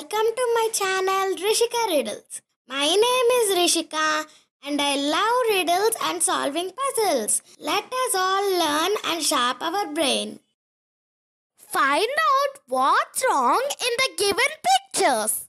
Welcome to my channel Rishika Riddles. My name is Rishika and I love riddles and solving puzzles. Let us all learn and sharpen our brain. Find out what's wrong in the given pictures.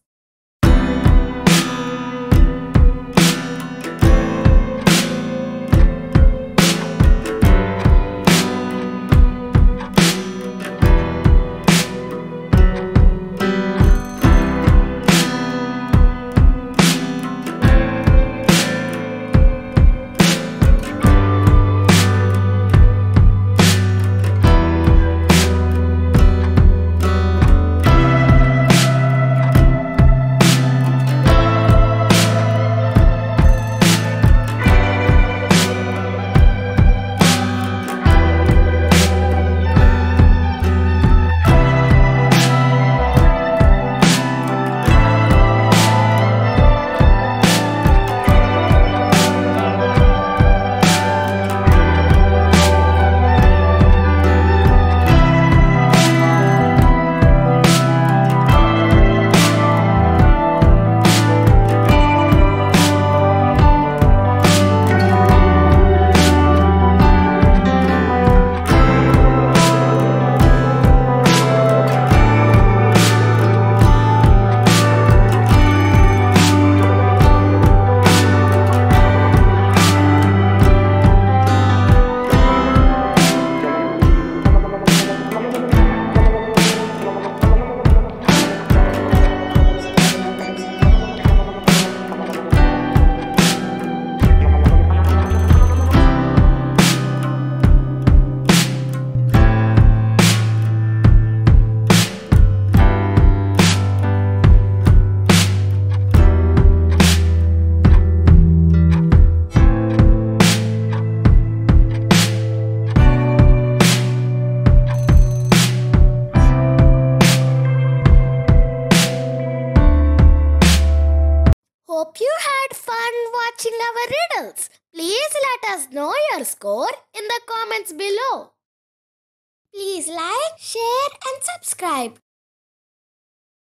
Hope you had fun watching our riddles. Please let us know your score in the comments below. Please like, share and subscribe.